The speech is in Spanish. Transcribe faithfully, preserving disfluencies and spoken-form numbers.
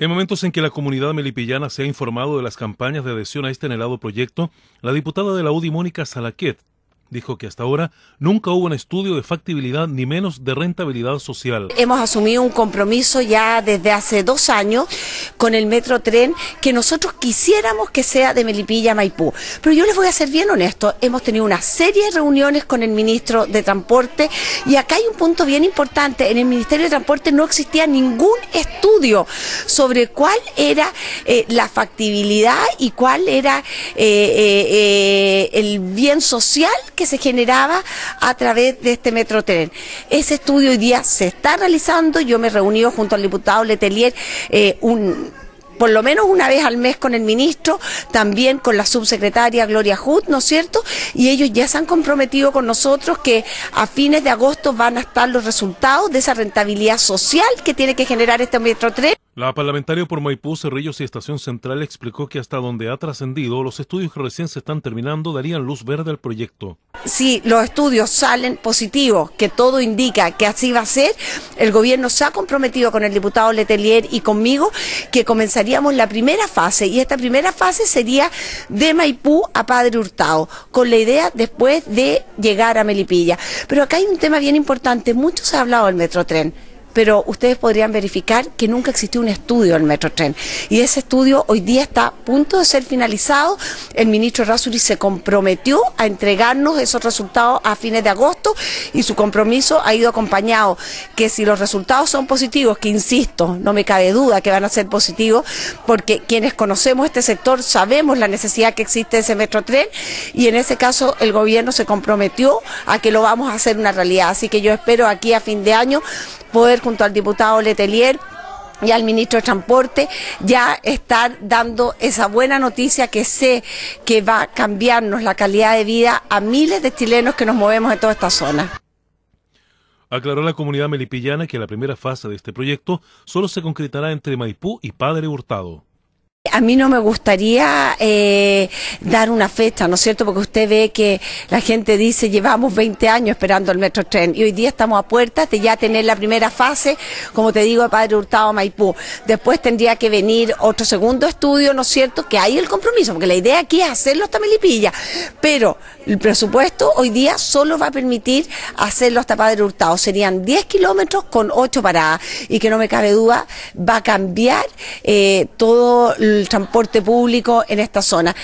En momentos en que la comunidad melipillana se ha informado de las campañas de adhesión a este anhelado proyecto, la diputada de la U D I, Mónica Zalaquett, dijo que hasta ahora nunca hubo un estudio de factibilidad ni menos de rentabilidad social. Hemos asumido un compromiso ya desde hace dos años con el Metrotrén que nosotros quisiéramos que sea de Melipilla a Maipú. Pero yo les voy a ser bien honesto, hemos tenido una serie de reuniones con el ministro de Transporte y acá hay un punto bien importante. En el Ministerio de Transporte no existía ningún estudio sobre cuál era eh, la factibilidad y cuál era eh, eh, eh, el bien social que se generaba a través de este Metrotrén. Ese estudio hoy día se está realizando. Yo me he reunido junto al diputado Letelier eh, un, por lo menos una vez al mes con el ministro, también con la subsecretaria Gloria Hood, ¿no es cierto? Y ellos ya se han comprometido con nosotros que a fines de agosto van a estar los resultados de esa rentabilidad social que tiene que generar este Metrotrén. La parlamentaria por Maipú, Cerrillos y Estación Central explicó que hasta donde ha trascendido, los estudios que recién se están terminando darían luz verde al proyecto. Si los estudios salen positivos, que todo indica que así va a ser, el gobierno se ha comprometido con el diputado Letelier y conmigo que comenzaríamos la primera fase, y esta primera fase sería de Maipú a Padre Hurtado, con la idea después de llegar a Melipilla. Pero acá hay un tema bien importante, mucho se ha hablado del Metrotrén, pero ustedes podrían verificar que nunca existió un estudio del Metrotrén. Y ese estudio hoy día está a punto de ser finalizado. El ministro Razzuri se comprometió a entregarnos esos resultados a fines de agosto y su compromiso ha ido acompañado. Que si los resultados son positivos, que insisto, no me cabe duda que van a ser positivos, porque quienes conocemos este sector sabemos la necesidad que existe de ese Metrotrén y en ese caso el gobierno se comprometió a que lo vamos a hacer una realidad. Así que yo espero aquí a fin de año poder junto al diputado Letelier y al ministro de Transporte ya estar dando esa buena noticia que sé que va a cambiarnos la calidad de vida a miles de chilenos que nos movemos en toda esta zona. Aclaró la comunidad melipillana que la primera fase de este proyecto solo se concretará entre Maipú y Padre Hurtado. A mí no me gustaría eh, dar una fecha, ¿no es cierto? Porque usted ve que la gente dice llevamos veinte años esperando el Metrotrén y hoy día estamos a puertas de ya tener la primera fase, como te digo, de Padre Hurtado a Maipú. Después tendría que venir otro segundo estudio, ¿no es cierto? Que hay el compromiso, porque la idea aquí es hacerlo hasta Melipilla, pero el presupuesto hoy día solo va a permitir hacerlo hasta Padre Hurtado. Serían diez kilómetros con ocho paradas y que no me cabe duda va a cambiar eh, todo lo el transporte público en esta zona.